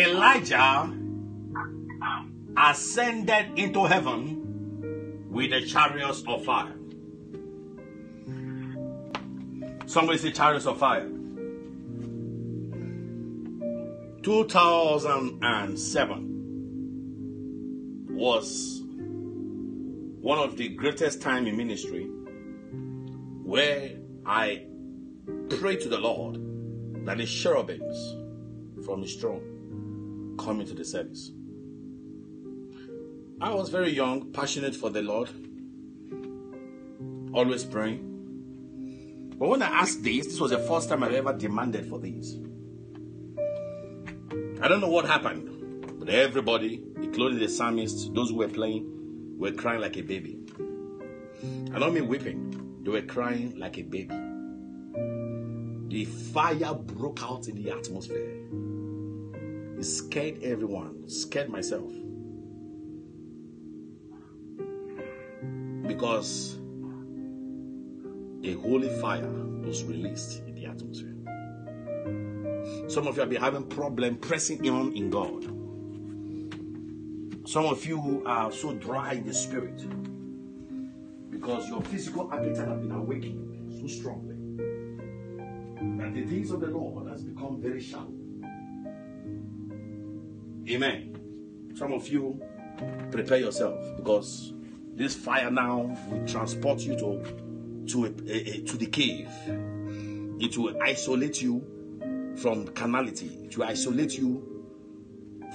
Elijah ascended into heaven with the chariots of fire. Somebody say chariots of fire. 2007 was one of the greatest time in ministry where I prayed to the Lord that the cherubims from his throne come into the service. I was very young, passionate for the Lord, always praying. But when I asked this was the first time I've ever demanded for this. I don't know what happened, but everybody, including the psalmist, those who were playing, were crying like a baby. I don't mean weeping. They were crying like a baby. The fire broke out in the atmosphere. It scared everyone. It scared myself. Because a holy fire was released in the atmosphere. Some of you have been having problem pressing on in God. Some of you are so dry in the spirit because your physical appetite has been awakened so strongly that the things of the Lord has become very shallow. Amen. Some of you, prepare yourself because this fire now will transport you to the cave. It will isolate you from carnality, to isolate you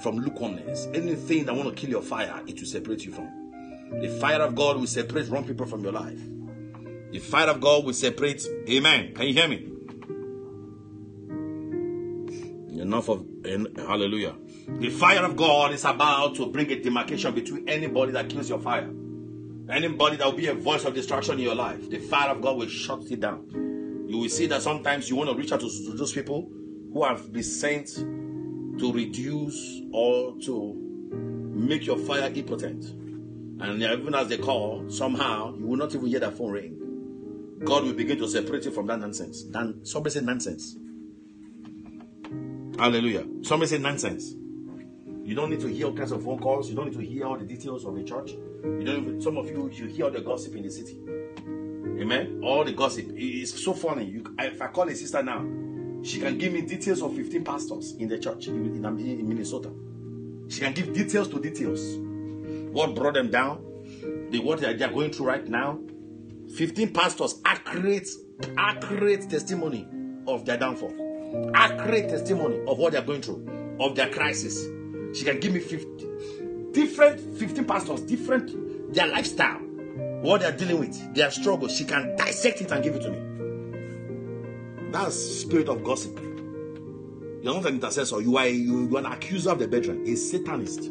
from lukewarmness. Anything that want to kill your fire, it will separate you from. The fire of God will separate wrong people from your life. The fire of God will separate. Amen. Can you hear me? Enough of hallelujah. The fire of God is about to bring a demarcation between anybody that kills your fire, anybody that will be a voice of destruction in your life. The fire of God will shut it down. You will see that sometimes you want to reach out to those people who have been sent to reduce or to make your fire impotent. And even as they call, somehow you will not even hear that phone ring. God will begin to separate you from that nonsense. Somebody say nonsense. Hallelujah. Somebody say nonsense. You don't need to hear all kinds of phone calls. You don't need to hear all the details of the church. You don't even, some of you, you hear all the gossip in the city. Amen. All the gossip. It's so funny. If I call a sister now, she can give me details of 15 pastors in the church in Minnesota. She can give details to details. What brought them down, what they are going through right now. 15 pastors, accurate testimony of their downfall. Accurate testimony of what they are going through, of their crisis. She can give me 15 pastors, different, their lifestyle, what they are dealing with, their struggle. She can dissect it and give it to me. That's spirit of gossip. You're not an intercessor. You are an accuser of the brethren, a satanist,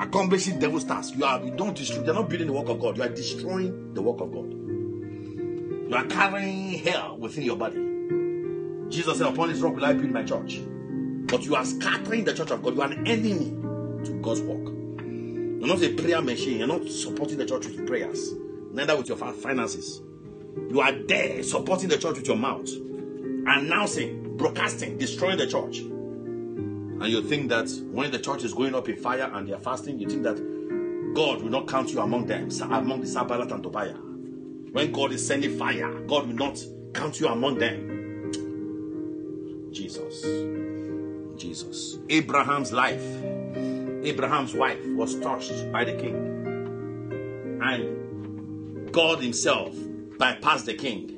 accomplishing devil's task. You're not building the work of God. You are destroying the work of God. You are carrying hell within your body. Jesus said, "Upon this rock will I build my church." But you are scattering the church of God. You are an enemy to God's work. You're not a prayer machine. You're not supporting the church with prayers, neither with your finances. You are there supporting the church with your mouth, announcing, broadcasting, destroying the church. And you think that when the church is going up in fire and they are fasting, you think that God will not count you among them, among the Sanballat and Tobiah. When God is sending fire, God will not count you among them. Jesus. Abraham's life, Abraham's wife was touched by the king. And God himself bypassed the king,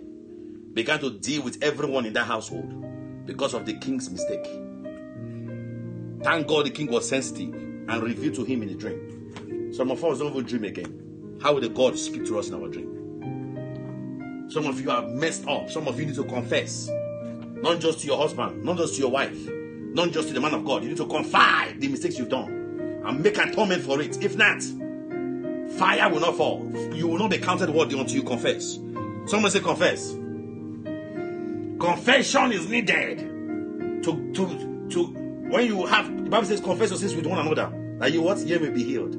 began to deal with everyone in that household because of the king's mistake. Thank God the king was sensitive and revealed to him in a dream. Some of us don't even dream again. How will God speak to us in our dream? Some of you are messed up. Some of you need to confess, not just to your husband, not just to your wife, not just to the man of God. You need to confide the mistakes you've done and make atonement for it. If not, fire will not fall. You will not be counted worthy until you confess. Someone say confess. Confession is needed to when you have, the Bible says, confess your sins with one another, that you what? You may be healed.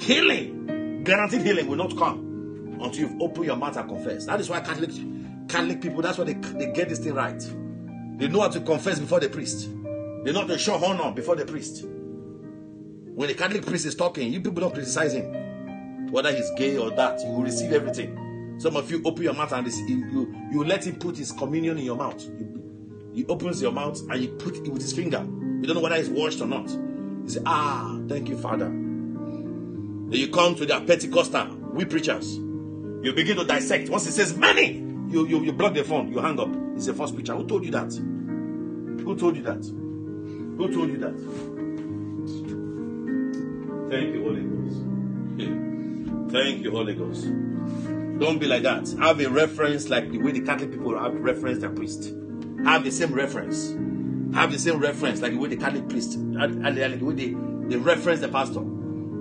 Healing, guaranteed healing will not come until you've opened your mouth and confessed. That is why Catholic people, that's why they get this thing right. They know how to confess before the priest. They're not to show honor before the priest. When the Catholic priest is talking, you people don't criticize him. Whether he's gay or that, you will receive everything. Some of you open your mouth and you let him put his communion in your mouth. He opens your mouth and you put it with his finger. You don't know whether it's washed or not. You say, ah, thank you, Father. Then you come to the Pentecostal, we preachers. You begin to dissect. Once it says money, you block the phone, you hang up. It's a false preacher. Who told you that? Who told you that? Who told you that? Thank you, Holy Ghost. Thank you, Holy Ghost. Don't be like that. Have a reference like the way the Catholic people have referenced their priest. Have the same reference. Have the same reference like the way the Catholic priest, like the way they reference the pastor.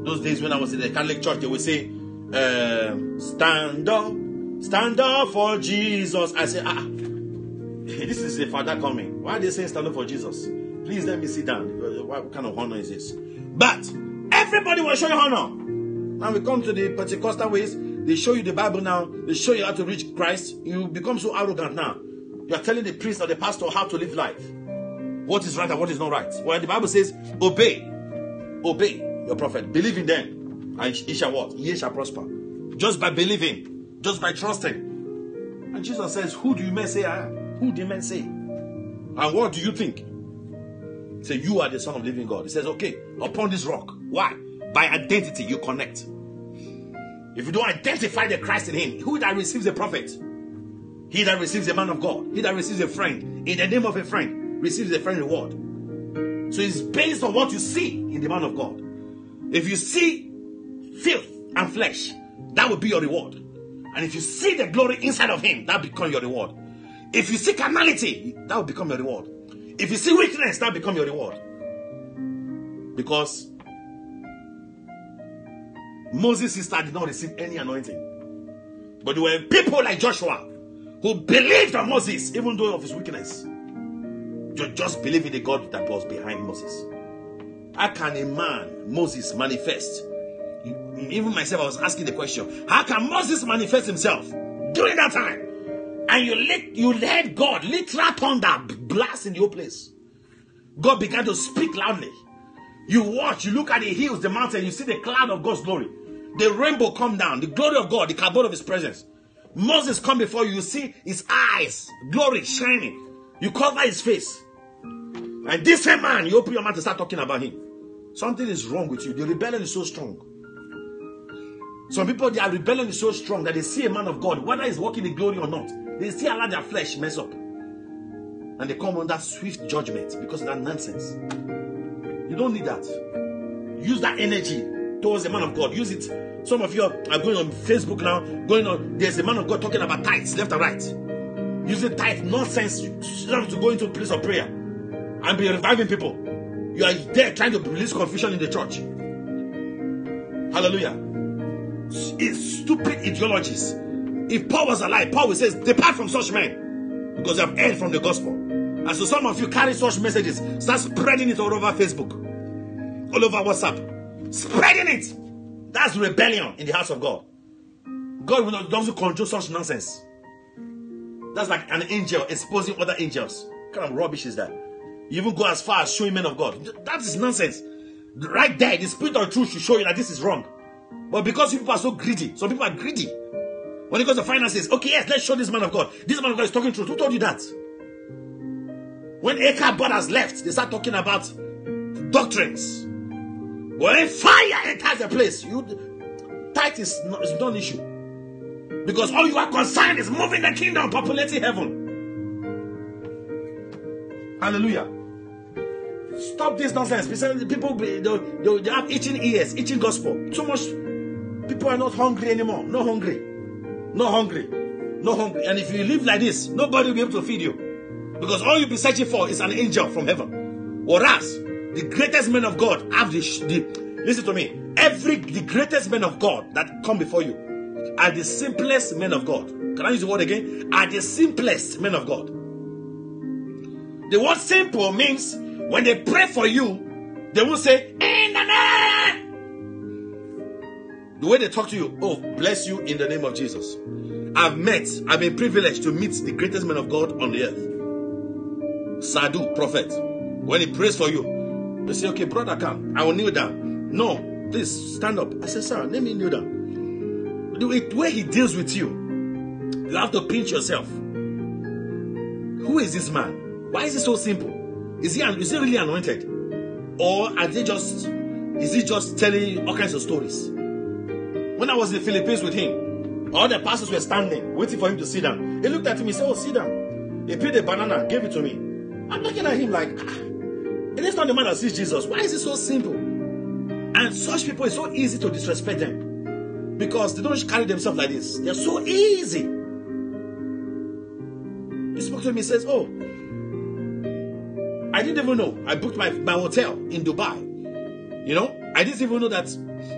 Those days when I was in the Catholic church, they would say, stand up for Jesus. I say, ah, this is a father coming. Why are they saying stand up for Jesus? Please let me sit down. What kind of honor is this? But everybody will show you honor. Now we come to the Pentecostal ways. They show you the Bible now. They show you how to reach Christ. You become so arrogant now. You are telling the priest or the pastor how to live life. What is right and what is not right. Well, the Bible says, obey your prophet. Believe in them. And ye shall what? Ye shall prosper. Just by believing. Just by trusting. And Jesus says, who do you men say I am? Who do men say? And what do you think? He said, you are the Son of the living God. He says, okay, upon this rock. Why? By identity you connect. If you don't identify the Christ in him, who that receives a prophet? He that receives a man of God, he that receives a friend, in the name of a friend, receives a friend reward. So it's based on what you see in the man of God. If you see filth and flesh, that will be your reward. And if you see the glory inside of him, that will become your reward. If you see carnality, that will become your reward. If you see weakness, that will become your reward. Because Moses' sister did not receive any anointing. But there were people like Joshua who believed on Moses, even though of his weakness. You just believe in the God that was behind Moses. How can a man, Moses, manifest? Even myself, I was asking the question, how can Moses manifest himself during that time? And you let God, literal thunder, blast in your place. God began to speak loudly. You watch, you look at the hills, the mountain, you see the cloud of God's glory. The rainbow come down, the glory of God, the cloud of his presence. Moses come before you, you see his eyes, glory, shining. You cover his face. And this same man, you open your mouth to start talking about him. Something is wrong with you. The rebellion is so strong. Some people, their rebellion is so strong that they see a man of God, whether he's walking in glory or not, they still allow their flesh mess up. And they come under swift judgment because of that nonsense. You don't need that. Use that energy towards the man of God. Use it. Some of you are going on Facebook now, there's a man of God talking about tithes, left and right. Using tithe nonsense, you have to go into a place of prayer and be reviving people. You are there trying to release confusion in the church. Hallelujah. It's stupid ideologies. If Paul was alive, Paul would say, depart from such men, because they have erred from the gospel. And so some of you carry such messages, start spreading it all over Facebook, all over WhatsApp, spreading it. That's rebellion in the house of God. God doesn't control such nonsense. That's like an angel exposing other angels. What kind of rubbish is that? You even go as far as showing men of God. That is nonsense. Right there, the spirit of truth should show you that this is wrong. But because people are so greedy, some people are greedy. When it goes to finances, okay, yes, let's show this man of God. This man of God is talking truth. Who told you that? When Achar brothers left, they start talking about doctrines. When fire enters the place, tithe is not an issue. Because all you are concerned is moving the kingdom, populating heaven. Hallelujah. Stop this nonsense. People, they have itching ears, itching gospel. So much, people are not hungry anymore. No hungry. No hungry. No hungry. And if you live like this, nobody will be able to feed you. Because all you'll be searching for is an angel from heaven. Whereas, the greatest men of God have listen to me. The greatest men of God that come before you are the simplest men of God. Can I use the word again? Are the simplest men of God. The word simple means when they pray for you, they will say, in the name. The way they talk to you, oh, bless you in the name of Jesus. I've been privileged to meet the greatest man of God on the earth. Sadhu, prophet. When he prays for you, they say, okay, brother, come. I will kneel down. No, please, stand up. I said, sir, let me kneel down. The way he deals with you, you have to pinch yourself. Who is this man? Why is it so simple? Is he really anointed? Or are they just, is he just telling all kinds of stories? When I was in the Philippines with him, all the pastors were standing, waiting for him to sit down. He looked at me, he said, oh, sit down. He peeled a banana, gave it to me. I'm looking at him like, it is not the man that sees Jesus. Why is it so simple? And such people, it's so easy to disrespect them. Because they don't carry themselves like this. They're so easy. He spoke to me, he says, oh, I didn't even know. I booked my hotel in Dubai. You know, I didn't even know that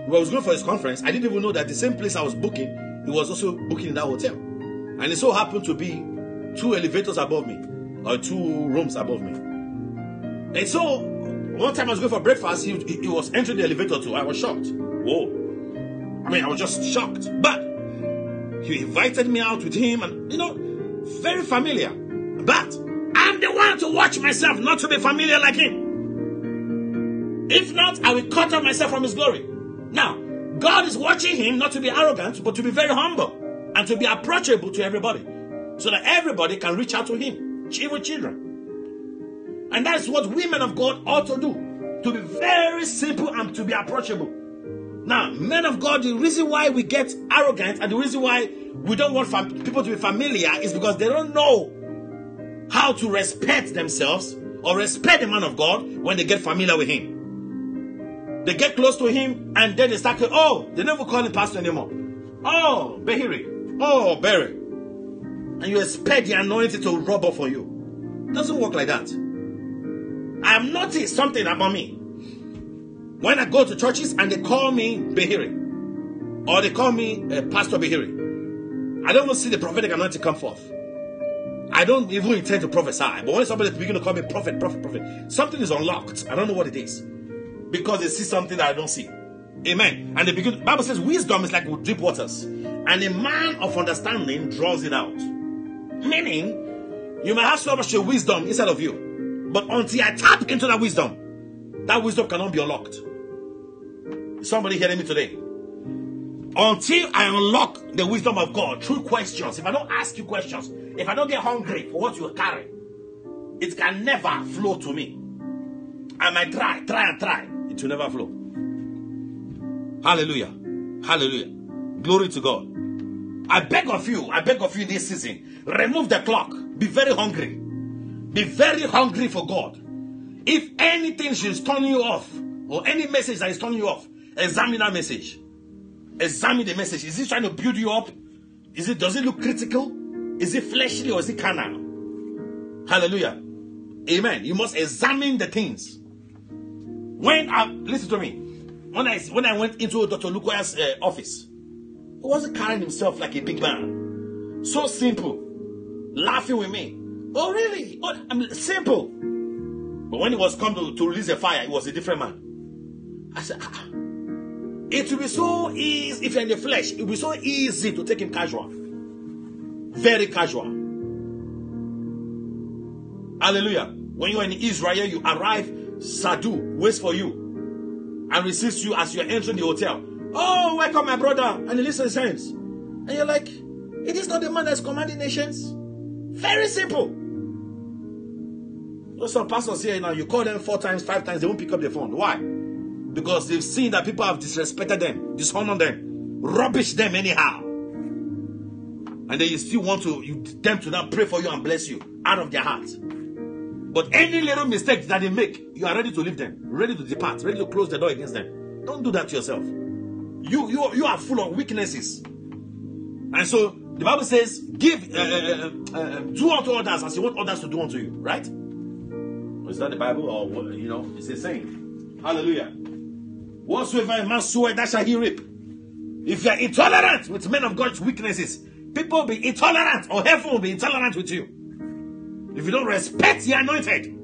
when I was going for his conference, I didn't even know that the same place I was booking, he was also booking in that hotel. And it so happened to be 2 elevators above me, or 2 rooms above me. And so, one time I was going for breakfast, he was entering the elevator too. I was shocked. Whoa. I mean, I was just shocked. But he invited me out with him and, you know, very familiar. But I'm the one to watch myself not to be familiar like him. If not, I will cut off myself from his glory. Now, God is watching him not to be arrogant, but to be very humble and to be approachable to everybody so that everybody can reach out to him, even children. And that's what women of God ought to do, to be very simple and to be approachable. Now, men of God, the reason why we get arrogant and the reason why we don't want people to be familiar is because they don't know how to respect themselves or respect the man of God when they get familiar with him. They get close to him and then they start to, oh, they never call him pastor anymore. Oh, Berhiri. Oh, Berry. And you expect the anointing to rub off on you. It doesn't work like that. I have noticed something about me. When I go to churches and they call me Berhiri or they call me Pastor Berhiri, I don't even see the prophetic anointing come forth. I don't even intend to prophesy, but when somebody is beginning to call me prophet, something is unlocked. I don't know what it is. Because they see something that I don't see. Amen. And the Bible says wisdom is like with deep waters. And a man of understanding draws it out. Meaning, you may have so much wisdom inside of you. But until I tap into that wisdom cannot be unlocked. Is somebody hearing me today? Until I unlock the wisdom of God through questions, if I don't ask you questions, if I don't get hungry for what you carry, it can never flow to me. I might try, it will never flow. Hallelujah. Hallelujah. Glory to God. I beg of you this season, remove the clock. Be very hungry. Be very hungry for God. If anything is turning you off, or any message that is turning you off, examine that message. Examine the message. Is it trying to build you up? Does it look critical? Is it fleshly or is it carnal? Hallelujah. Amen. You must examine the things. Listen to me. When I went into Dr. Lukoya's office, he wasn't carrying himself like a big man. So simple. Laughing with me. Oh, really? Oh, I mean, simple. But when it was come to release a fire, it was a different man. I said, ah. It will be so easy, if you're in the flesh, it will be so easy to take him casual. Very casual. Hallelujah. When you are in Israel, you arrive, Sadhu waits for you and receives you as you are entering the hotel. Oh, welcome my brother. And he listens to his hands. And you're like, it is not the man that's commanding nations. Very simple. You know, some pastors here now, you call them 4 times, 5 times, they won't pick up the phone. Why? Because they've seen that people have disrespected them, dishonored them, rubbish them anyhow. And then you still want them to now pray for you and bless you out of their heart. But any little mistake that they make, you are ready to leave them, ready to depart, ready to close the door against them. Don't do that to yourself. You are full of weaknesses. And so the Bible says, do unto others as you want others to do unto you. Right? Is that the Bible? Or, you know, it's a saying. Hallelujah. Whatsoever a man soweth, that shall he reap. If you are intolerant with men of God's weaknesses, people will be intolerant, or heaven will be intolerant with you. If you don't respect the anointed,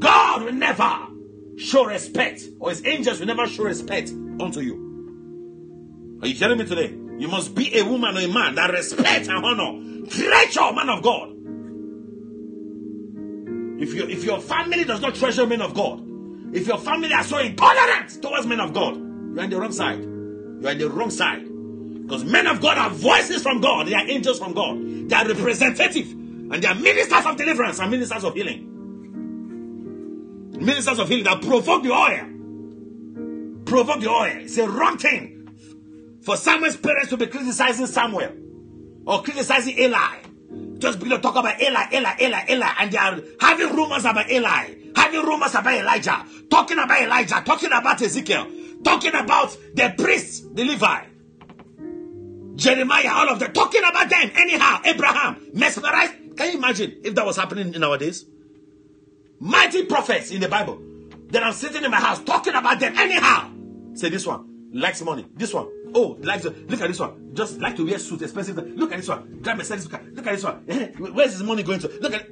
God will never show respect, or his angels will never show respect unto you. Are you hearing me today? You must be a woman or a man that respects and honor treasure man of God. If your family does not treasure men of God, if your family are so intolerant towards men of God, you're on the wrong side. You're on the wrong side. Because men of God are voices from God. They are angels from God. They are representative. And they are ministers of deliverance and ministers of healing. Ministers of healing that provoke the oil. Provoke the oil. It's a wrong thing for Samuel's parents to be criticizing Samuel or criticizing Eli. Just begin to talk about Eli. And they are having rumors about Eli. Having rumors about Elijah. Talking about Elijah. Talking about Ezekiel. Talking about the priests, the Levi, Jeremiah, all of them. Talking about them anyhow. Abraham, mesmerized. Can you imagine if that was happening nowadays? Mighty prophets in the Bible. Then I'm sitting in my house talking about them anyhow. Say this one likes money. This one, oh, likes. Look at this one. Just like to wear suits, expensive. Look at this one. Drive Mercedes. Look at this one. Where's his money going to? Look at,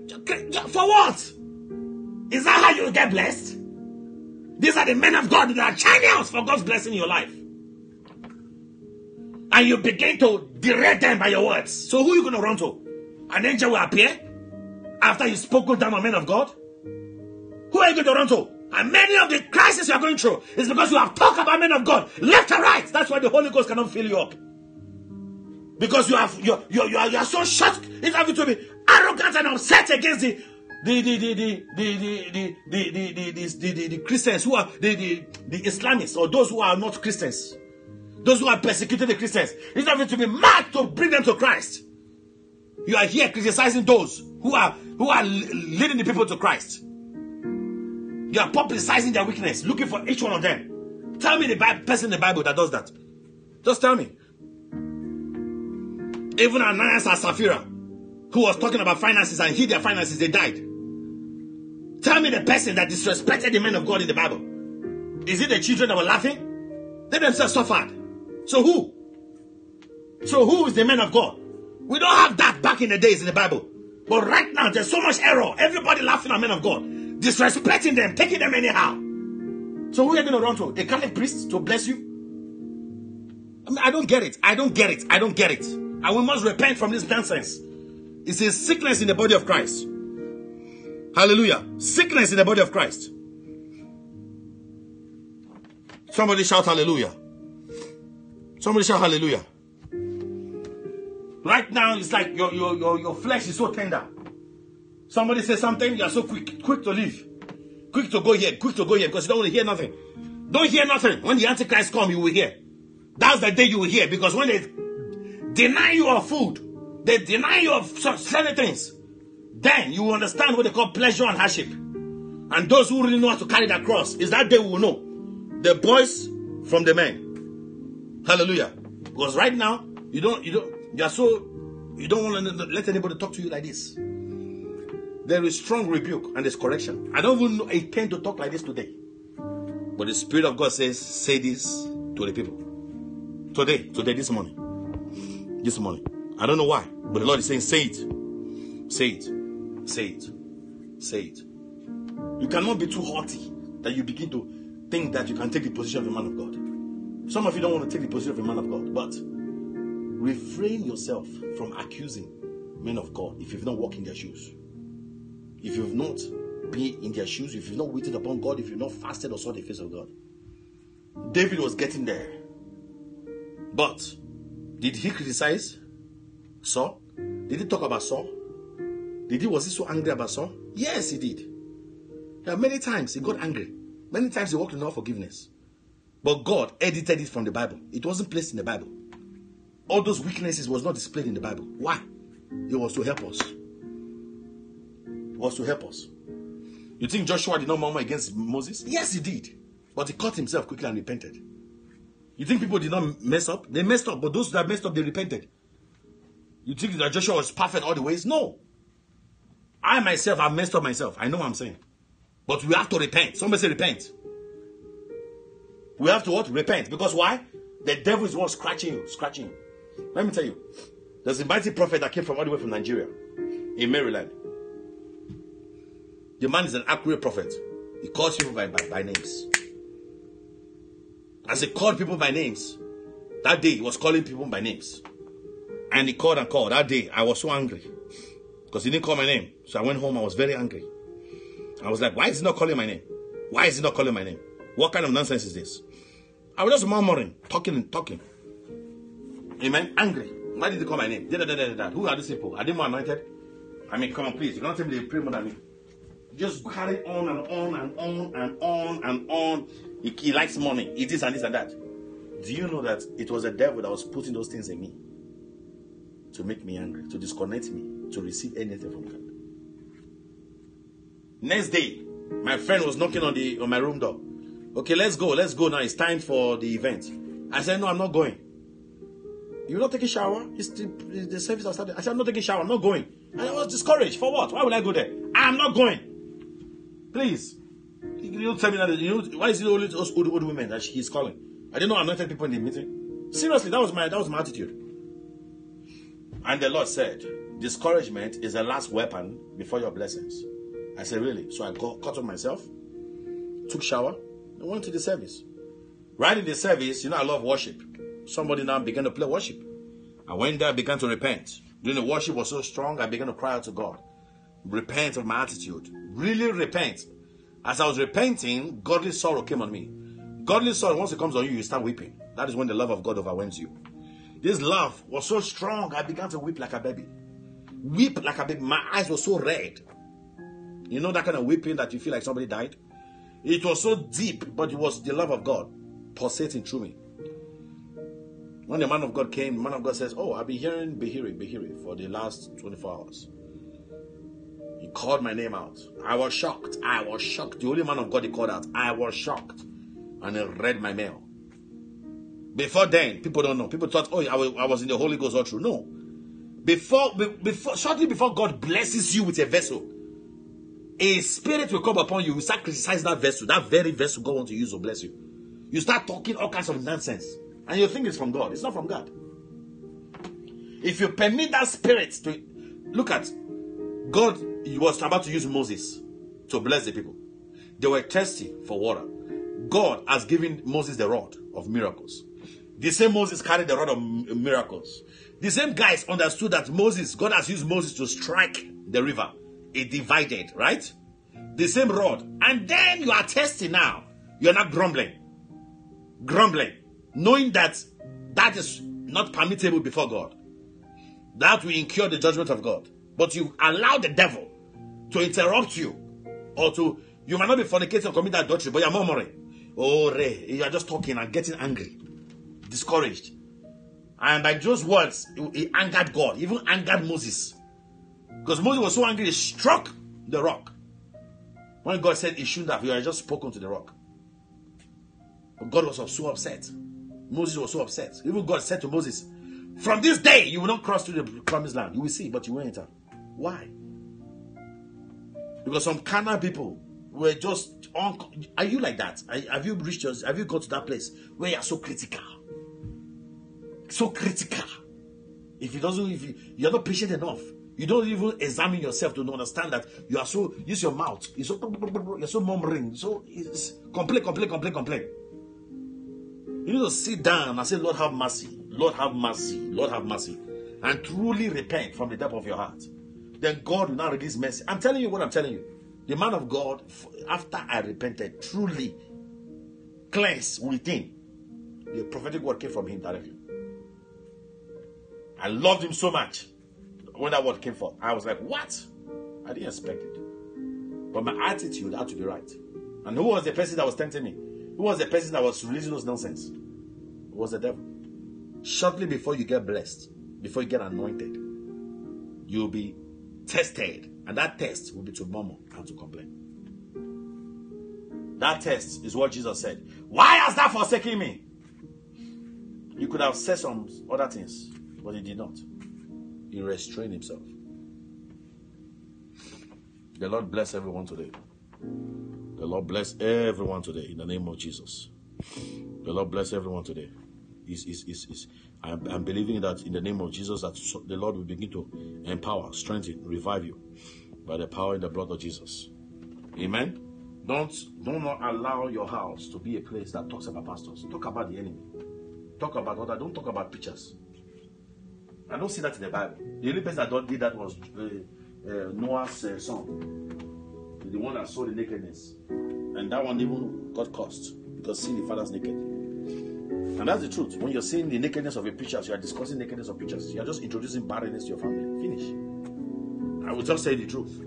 for what? Is that how you get blessed? These are the men of God that are channels for God's blessing in your life. And you begin to derate them by your words. So who are you going to run to? An angel will appear after you spoke down on men of God? Who are you going to run to? And many of the crises you are going through is because you have talked about men of God left and right. That's why the Holy Ghost cannot fill you up. Because you are so shocked. It's having to be arrogant and upset against the Christians who are the Islamists, or those who are not Christians. Those who are persecuting the Christians. It's not going to be mad to bring them to Christ. You are here criticizing those who are leading the people to Christ. You are publicizing their weakness, looking for each one of them. Tell me the person in the Bible that does that. Just tell me. Even Ananias and Sapphira, who was talking about finances and hid their finances, they died. Tell me the person that disrespected the men of God in the Bible. Is it the children that were laughing? They themselves suffered. So who? So who is the man of God? We don't have that back in the days in the Bible. But right now, there's so much error. Everybody laughing at men of God. Disrespecting them. Taking them anyhow. So who are you going to run to? A Catholic priest to bless you? I mean, I don't get it. And we must repent from this nonsense. It's a sickness in the body of Christ. Hallelujah. Sickness in the body of Christ. Somebody shout hallelujah. Somebody shout hallelujah. Right now, it's like your flesh is so tender. Somebody says something, you are so quick to leave. Quick to go here, because you don't want to hear nothing. Don't hear nothing. When the Antichrist comes, you will hear. That's the day you will hear, because when they deny you of food, they deny you of certain things, then you will understand what they call pleasure and hardship. And those who really know how to carry that cross, is that they will know the boys from the men. Hallelujah. Because right now, you don't want to let anybody talk to you like this. There is strong rebuke and there's correction. I don't even intend to talk like this today. But the Spirit of God says, say this to the people. Today, this morning. I don't know why, but the Lord is saying, say it. You cannot be too haughty that you begin to think that you can take the position of a man of God. Some of you don't want to take the position of a man of God, but refrain yourself from accusing men of God if you've not walked in their shoes. If you've not been in their shoes, if you've not waited upon God, if you've not fasted or sought the face of God. David was getting there. But did he criticize Saul? Did he talk about Saul? Was he so angry about Saul? Yes, he did. Now, many times he got angry. Many times he walked in unforgiveness. But God edited it from the Bible. It wasn't placed in the Bible. All those weaknesses was not displayed in the Bible. Why? It was to help us. It was to help us. You think Joshua did not murmur against Moses? Yes, he did. But he caught himself quickly and repented. You think people did not mess up? They messed up, but those that messed up, they repented. You think that Joshua was perfect all the ways? No. I myself have messed up myself. I know what I'm saying. But we have to repent. Somebody say repent. We have to what? Repent. Because why? The devil is the one scratching you. Let me tell you. There's a mighty prophet that came from all the way from Nigeria, in Maryland. The man is an accurate prophet. He calls people by names. As he called people by names, that day he was calling people by names. And he called. That day I was so angry. Because he didn't call my name. So I went home. I was very angry. I was like, why is he not calling my name? Why is he not calling my name? What kind of nonsense is this? I was just murmuring, talking and talking. Amen. Angry. Why did he call my name? Who are these people? Are they more anointed? I mean, come on, please. You're going to tell me they pray more than me. Just carry on and on and on and on and on. He likes money. He this and this and that. Do you know that it was the devil that was putting those things in me? To make me angry, to disconnect me, to receive anything from God. Next day, my friend was knocking on my room door. Okay, let's go now. It's time for the event. I said, no, I'm not going. You're not taking a shower? It's the service has started. I said, I'm not taking a shower. I'm not going. And I was discouraged. For what? Why would I go there? I'm not going. Please. You don't tell me that. Why is it only those old women that he's calling? I didn't know anointed people in the meeting. Seriously, that was my attitude. And the Lord said, discouragement is the last weapon before your blessings. I said, really? So I cut off myself, took shower, and went to the service. Right in the service, you know, I love worship. Somebody now began to play worship. I went there, began to repent. During the worship was so strong, I began to cry out to God. Repent of my attitude. Really repent. As I was repenting, godly sorrow came on me. Godly sorrow, once it comes on you, you start weeping. That is when the love of God overwhelms you. This love was so strong, I began to weep like a baby. Weep like a baby. My eyes were so red. You know that kind of weeping that you feel like somebody died? It was so deep, but it was the love of God pulsating through me. When the man of God came, the man of God says, oh, I've been hearing Berhiri for the last 24 hours. He called my name out. I was shocked. The only man of God he called out. I was shocked. And he read my mail. Before then, people don't know. People thought, oh, I was in the Holy Ghost all through. No. Shortly before God blesses you with a vessel, a spirit will come upon you. You start criticizing that vessel. That very vessel God wants to use to bless you. You start talking all kinds of nonsense. And you think it's from God. It's not from God. If you permit that spirit to... Look at... God was about to use Moses to bless the people. They were thirsty for water. God has given Moses the rod of miracles. The same Moses carried the rod of miracles. The same guys understood that Moses... God has used Moses to strike the river. It divided, right? The same rod. And then you are thirsty now. You are not grumbling. Knowing that is not permissible before God. That will incur the judgment of God. But you allow the devil to interrupt you. You might not be fornicating or commit adultery, but you are murmuring. Oh, Ray, you are just talking and getting angry. Discouraged. And by those words, he angered God. He even angered Moses. Because Moses was so angry, he struck the rock. When God said he shouldn't have, he had just spoken to the rock. But God was so upset. Moses was so upset. Even God said to Moses, from this day, you will not cross to the promised land. You will see, but you won't enter. Why? Because some carnal people were just... Are you like that? Have you got to that place where you are so critical? So critical. If you are not patient enough, you don't even examine yourself to understand that you are so... Use your mouth. You're so murmuring. So complain. You need to sit down and say, Lord, have mercy. Lord, have mercy. Lord, have mercy. And truly repent from the depth of your heart. Then God will now release mercy. I'm telling you what I'm telling you. The man of God, after I repented, truly cleansed within. The prophetic word came from him directly. I loved him so much. When that word came forth, I was like, what? I didn't expect it. But my attitude had to be right. And who was the person that was tempting me? Who was the person that was releasing those nonsense? It was the devil. Shortly before you get blessed, before you get anointed, you'll be tested. And that test will be to murmur and to complain. That test is what Jesus said. Why hast thou forsaken me? You could have said some other things, but he did not. He restrained himself. The Lord bless everyone today. The Lord bless everyone today in the name of Jesus. The Lord bless everyone today. I'm believing that in the name of Jesus that the Lord will begin to empower, strengthen, revive you by the power in the blood of Jesus. Amen. Don't allow your house to be a place that talks about pastors. Talk about the enemy. Talk about other. Don't talk about preachers. I don't see that in the Bible. The only person that did that was Noah's son. the one that saw the nakedness. And that one even got cursed because see the father's naked. And that's the truth. When you're seeing the nakedness of a preacher, you are discussing nakedness of preachers. You are just introducing barrenness to your family. Finish. I will just say the truth.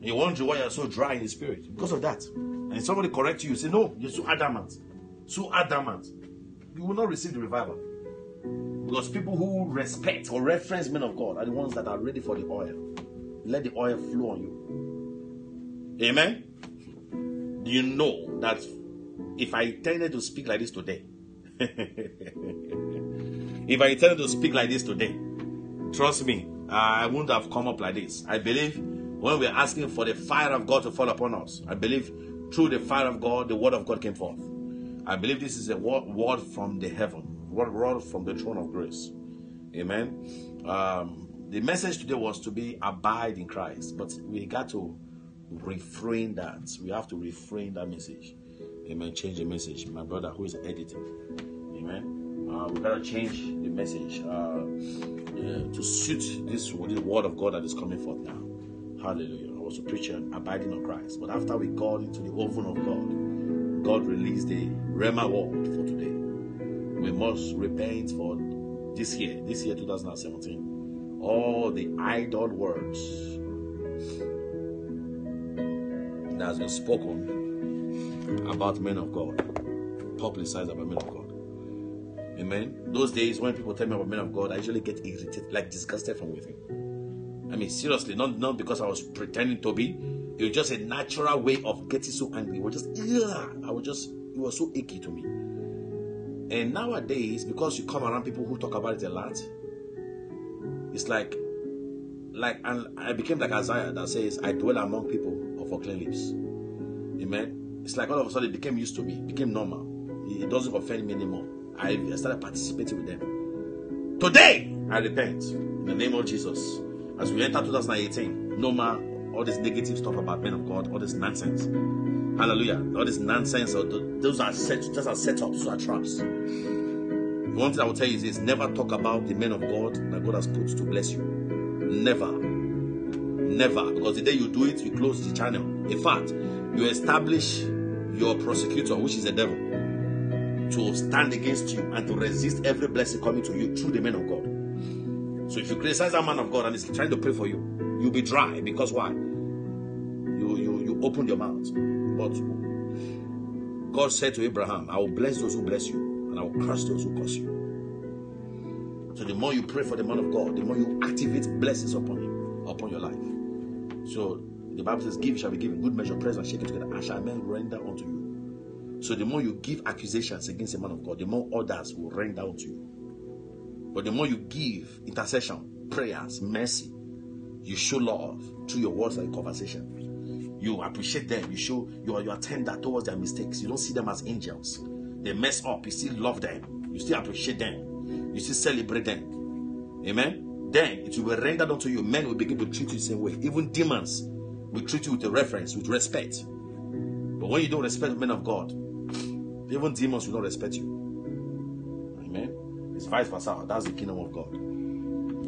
You wonder why you're so dry in the spirit. Because of that. And if somebody corrects you, you say, no, you're too adamant. Too adamant. You will not receive the revival. Because people who respect or reference men of God are the ones that are ready for the oil. Let the oil flow on you. Amen? You know that if I intended to speak like this today, if I intended to speak like this today, trust me, I wouldn't have come up like this. I believe when we're asking for the fire of God to fall upon us, I believe through the fire of God, the word of God came forth. I believe this is a word from the heaven, word from the throne of grace. Amen. The message today was to be abide in Christ, but we got to refrain that. We have to refrain that message. Amen. Change the message. My brother who is editing. Amen. We got to change the message to suit this word of God that is coming forth now. Hallelujah. I was a preacher abiding on Christ, but after we got into the oven of God, God released the Rema word for today. We must repent for this year 2017. All the idle words that has been spoken about men of God, publicized about men of God. Amen. Those days when people tell me about men of God, I usually get irritated, like disgusted from within. I mean, seriously, not because I was pretending to be. It was just a natural way of getting so angry. It was so icky to me. And nowadays, because you come around people who talk about it a lot, it's like, and I became like Isaiah that says, I dwell among people of unclean lips. Amen. It's like all of a sudden it became used to me, it became normal. It doesn't offend me anymore. I started participating with them. Today, I repent in the name of Jesus. As we enter 2018, no more all this negative stuff about men of God, all this nonsense. Hallelujah. All this nonsense, those are setups, those are traps. One thing I will tell you is this: never talk about the men of God that God has put to bless you. Never. Never. Because the day you do it, you close the channel. In fact, you establish your prosecutor, which is the devil, to stand against you and to resist every blessing coming to you through the man of God. So if you criticize a man of God and he's trying to pray for you, you'll be dry. Because why? You opened your mouth. But God said to Abraham, I will bless those who bless you and I will curse those who curse you. So the more you pray for the man of God, the more you activate blessings upon him, upon your life. So the Bible says, give shall be given, good measure, press and shake it together, and shall men render unto you. So the more you give accusations against a man of God, the more others will render unto you. But the more you give intercession, prayers, mercy, you show love through your words and conversation. You appreciate them. You are tender towards their mistakes. You don't see them as angels. They mess up. You still love them. You still appreciate them. You still celebrate them. Amen? Then it will be rendered unto you. Men will begin to treat you the same way. Even demons, we treat you with a reference, with respect. But when you don't respect men of God, even demons will not respect you. Amen. It's vice versa. That's the kingdom of God.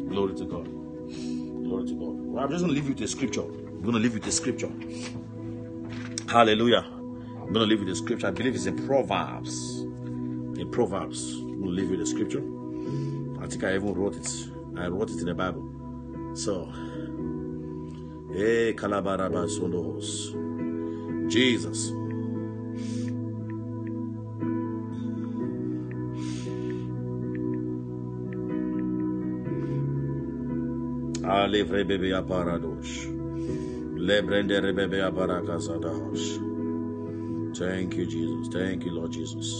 Glory to God. Glory to God. Well, I'm just going to leave you with a scripture. I'm going to leave you with a scripture. Hallelujah. I'm going to leave you with a scripture. I believe it's in Proverbs. In Proverbs. I'm going to leave you with a scripture. I think I even wrote it. I wrote it in the Bible. So, Jesus. Thank you, Jesus. Thank you, Lord Jesus.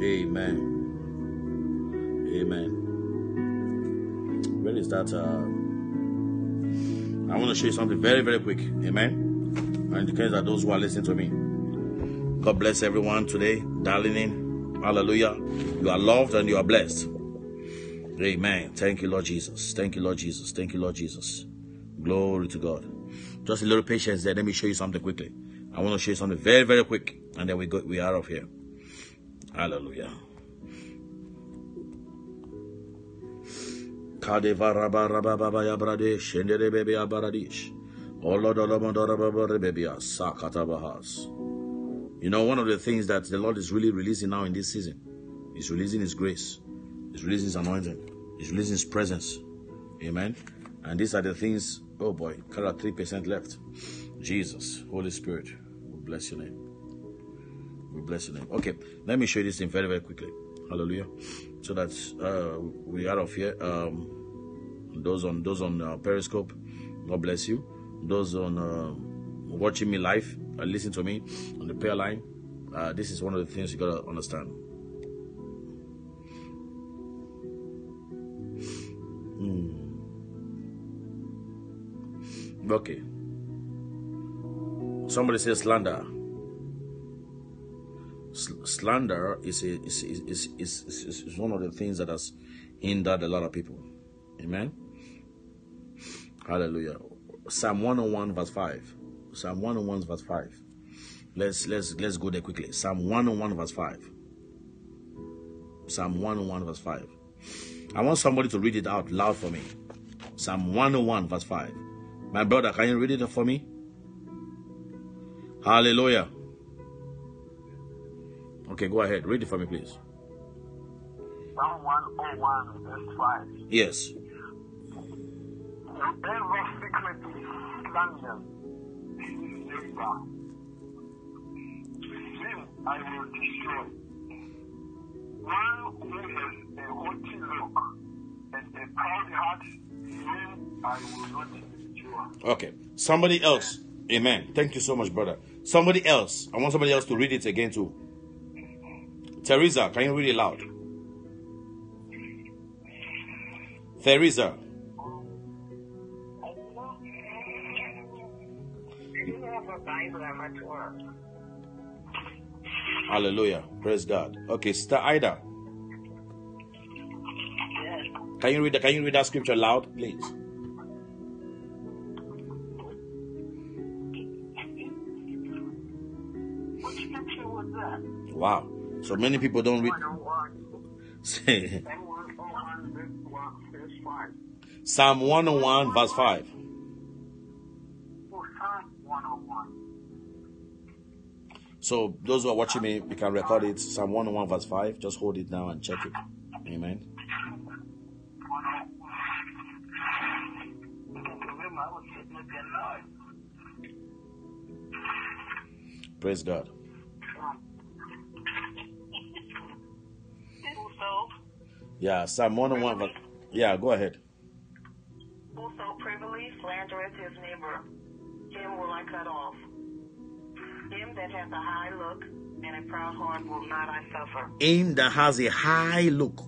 Amen. Amen. Where is that? I want to show you something very, very quick. Amen. And in case that those who are listening to me, God bless everyone today, dialing in. Hallelujah. You are loved and you are blessed. Amen. Thank you, Lord Jesus. Thank you, Lord Jesus. Thank you, Lord Jesus. Glory to God. Just a little patience there. Let me show you something quickly. I want to show you something very, very quick, and then we are off here. Hallelujah. You know, one of the things that the Lord is really releasing now in this season, He's releasing His grace, He's releasing His anointing, He's releasing His presence. Amen. And these are the things, oh boy, 3% left. Jesus, Holy Spirit, we bless your name. We bless your name. Okay, let me show you this thing very, very quickly. Hallelujah. So that's we are off here. Those on Periscope, God bless you. Those on watching me live, listen to me on the prayer line. This is one of the things you gotta understand. Okay. Somebody says slander. Slander is one of the things that has hindered a lot of people. Amen. Hallelujah. Psalm 101 verse 5. Psalm 101 verse 5. Let's go there quickly. Psalm 101 verse 5. Psalm 101 verse 5. I want somebody to read it out loud for me. Psalm 101 verse 5. My brother, can you read it for me? Hallelujah. Okay, go ahead. Read it for me, please. Psalm 101, verse 5. Yes. Whoever secretly slanders his neighbor, him I will destroy. One who has a haughty look and a proud heart, him I will not endure. Okay. Somebody else. Amen. Thank you so much, brother. Somebody else. I want somebody else to read it again, too. Teresa, can you read it loud? Teresa. Hallelujah. Praise God. Okay, Sister Ida. Yes. Can you read that scripture loud, please? What scripture was that? Wow. So many people don't read. Psalm 101, verse 5. So those who are watching me, you can record it. Psalm 101, verse 5. Just hold it now and check it. Amen. Praise God. Yeah, Psalm 101. Privilege. Yeah, go ahead. Whoso privily slandereth his neighbor, him will I cut off. Him that has a high look and a proud heart will not I suffer. Him that has a high look.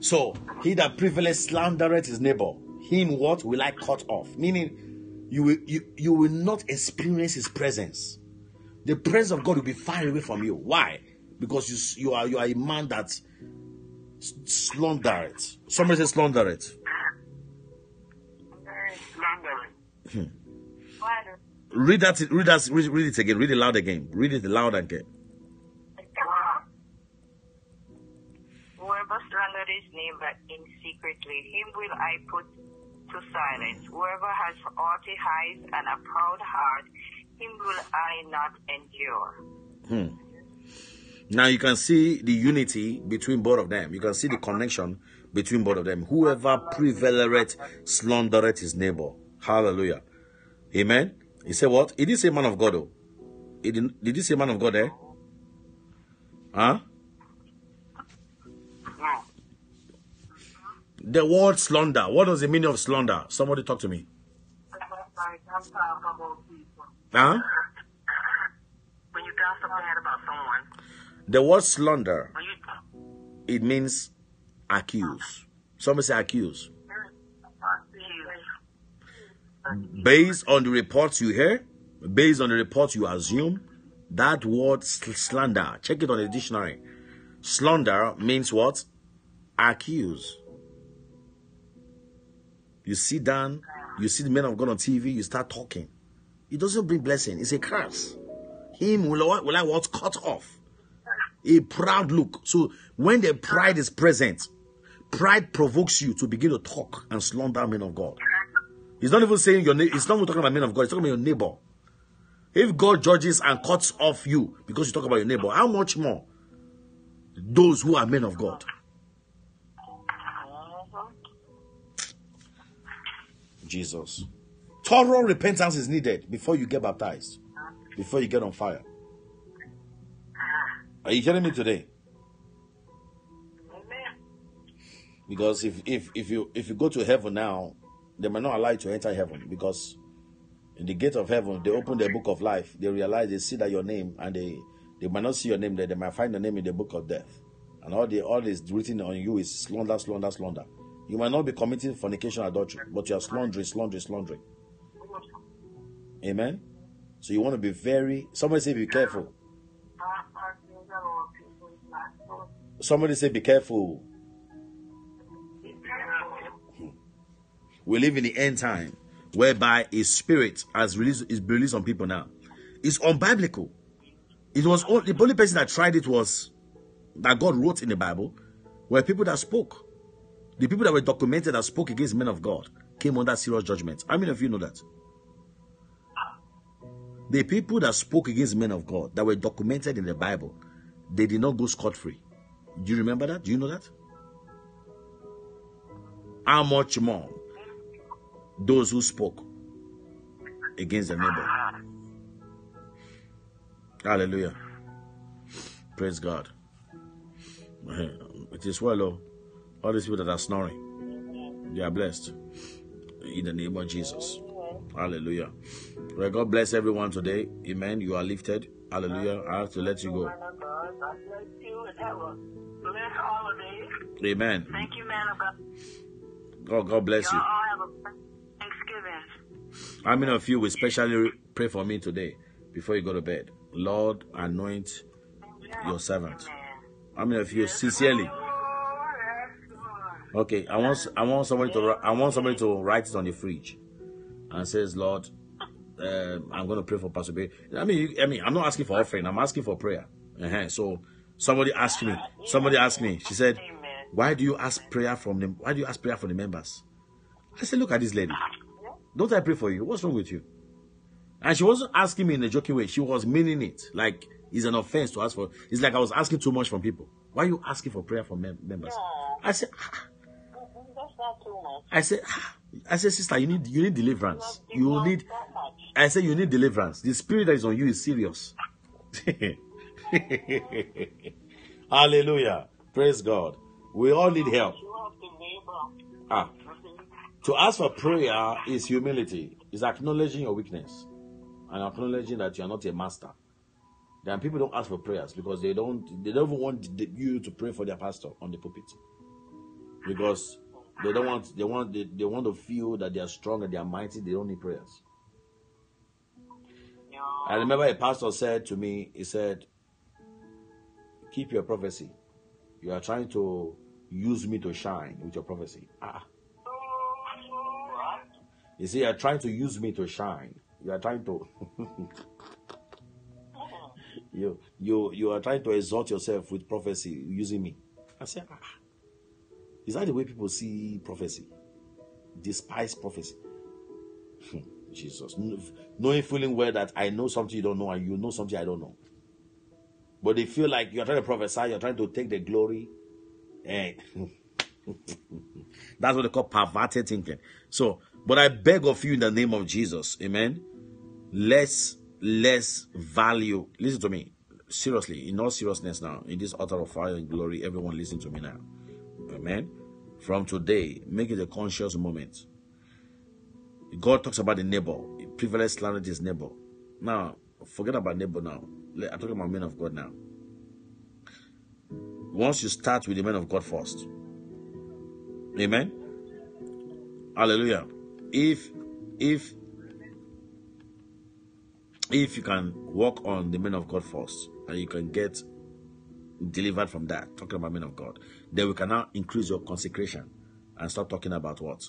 So, he that privily slandereth his neighbor, him what will I cut off? Meaning, you will not experience his presence. The presence of God will be far away from you. Why? Because you are a man that slander it. Somebody says slander it. Read it again. Read it loud again. Read it loud again. Whoever slandered his neighbor in secretly, him will I put to silence. Whoever has haughty eyes and a proud heart, him will I not endure. Now you can see the unity between both of them. You can see the connection between both of them. Whoever prevalereth, slandereth his neighbor. Hallelujah. Amen. He said what? He didn't say man of God, though. Did he say man of God there? Huh? The word slander. What does the meaning of slander? Somebody talk to me. Huh? When you gossip bad about someone. The word slander, it means accuse. Somebody say accuse. Based on the reports you hear, based on the reports you assume, that word slander, check it on the dictionary. Slander means what? Accuse. You sit down, you see the men of God on TV, you start talking. It doesn't bring blessing, it's a curse. Him will I what? Cut off. A proud look. So when the pride is present, Pride provokes you to begin to talk and slander men of God. He's not even saying your name. He's not even talking about men of God. He's talking about your neighbor. If God judges and cuts off you because you talk about your neighbor, how much more those who are men of God? Jesus. Thorough repentance is needed before you get baptized, before you get on fire. Are you hearing me today? Because if you go to heaven now, they might not allow you to enter heaven, because in the gate of heaven, they open the book of life. They realize, they see that your name, and they might not see your name there. They might find your name in the book of death. And all is written on you is slander, slander, slander. You might not be committing fornication, adultery, but you are slandering, slandering, slandering. Amen? So you want to be very... Somebody say, be careful. Somebody say, be careful. We live in the end time, whereby a spirit is released on people now. It's unbiblical. It was only, the only person that tried it was that God wrote in the Bible, were people that spoke. The people that were documented that spoke against men of God came under serious judgment. How many of you know that? The people that spoke against men of God that were documented in the Bible, they did not go scot-free. Do you remember that? Do you know that? How much more those who spoke against the neighbor? Hallelujah. Praise God. It is well, oh. All these people that are snoring, they are blessed in the name of Jesus. Hallelujah. Well, God bless everyone today. Amen. You are lifted. Hallelujah. I have to let you go. Amen. Thank you, man of God. Oh, God bless you. How many of you will specially pray for me today before you go to bed? Lord, anoint your servant. How many of you sincerely? Okay, I want somebody to write it on the fridge, and says, Lord, I'm going to pray for Pastor Berry. I mean, I'm not asking for offering. I'm asking for prayer. So somebody asked me. She said, Why do you ask prayer from the members? I said, look at this lady. Don't I pray for you? What's wrong with you? And she wasn't asking me in a joking way. She was meaning it. Like it's an offense to ask for. It's like I was asking too much from people. Why are you asking for prayer from members? I said. I said, sister, you need deliverance. You need deliverance. The spirit that is on you is serious. Hallelujah. Praise God. We all need help. To ask for prayer is humility. It's acknowledging your weakness and acknowledging that you are not a master. Then people don't ask for prayers because they don't even want you to pray for their pastor on the pulpit. Because they want to feel that they are strong and they are mighty. They don't need prayers. No. I remember a pastor said to me, he said, keep your prophecy. You are trying to use me to shine with your prophecy. You see, you are trying to use me to shine. You are trying to you are trying to exalt yourself with prophecy using me. I said, Is that the way people see prophecy? Despise prophecy. Jesus. Knowing feeling well that I know something you don't know and you know something I don't know. But they feel like you're trying to prophesy, you're trying to take the glory. And that's what they call perverted thinking. So, but I beg of you in the name of Jesus, amen, let's value, listen to me, seriously, in all seriousness now, in this altar of fire and glory, everyone listen to me now. Amen. From today, make it a conscious moment. God talks about the neighbor. He privilege slandered his neighbor. Now, forget about neighbor now. I'm talking about men of God now. Once you start with the men of God first. Amen. Hallelujah. If you can walk on the men of God first, and you can get delivered from that, talking about men of God, then we can now increase your consecration and start talking about what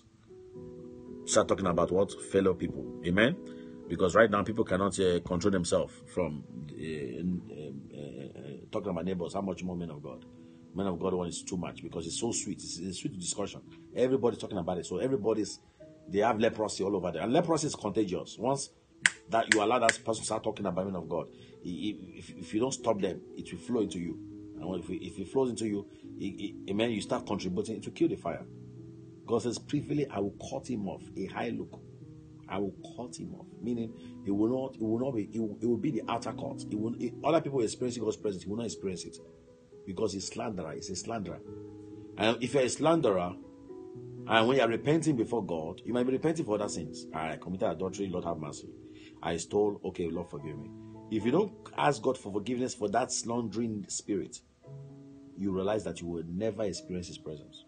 fellow people. Amen. Because right now people cannot control themselves from talking about neighbors. How much more men of God? man of God one is too much because it's so sweet. It's a sweet discussion. Everybody's talking about it. So they have leprosy all over there. And leprosy is contagious. Once that you allow that person to start talking about men of God, if you don't stop them, it will flow into you. And if it flows into you, amen, you start contributing, it will kill the fire. God says, privily, I will cut him off. A high look. I will cut him off. Meaning, it will be the outer court. Other people experiencing God's presence, he will not experience it. Because he's slanderer. He's a slanderer. And if you're a slanderer, and when you're repenting before God, you might be repenting for other sins. I committed adultery, Lord have mercy. I stole, okay, Lord forgive me. If you don't ask God for forgiveness for that slandering spirit, you realize that you will never experience his presence.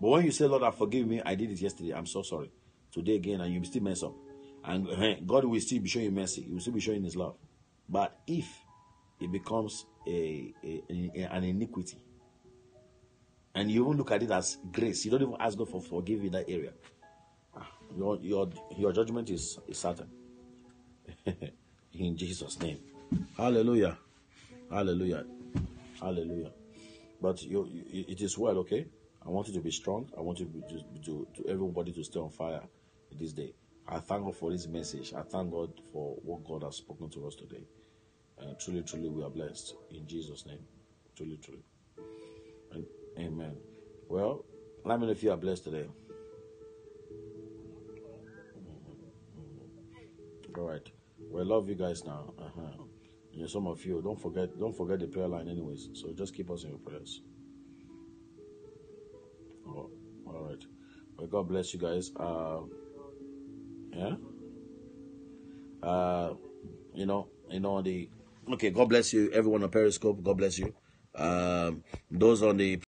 But when you say, Lord, forgive me, I did it yesterday, I'm so sorry. Today again, and you still mess up. And God will still be showing you mercy. He will still be showing his love. But if it becomes an iniquity, and you even look at it as grace, you don't even ask God for forgiving that area, your judgment is certain. In Jesus' name. Hallelujah. Hallelujah. Hallelujah. But it is well, okay? I want you to be strong. I want you to everybody to stay on fire this day. I thank God for this message. I thank God for what God has spoken to us today. Truly, truly, we are blessed in Jesus' name. Truly, truly. And, amen. Well, let me know if you are blessed today. All right. Well, I love you guys now. Yeah, some of you, don't forget the prayer line anyways. So just keep us in your prayers. Oh, all right. Well, God bless you guys. God bless you, everyone on Periscope. God bless you. Those on the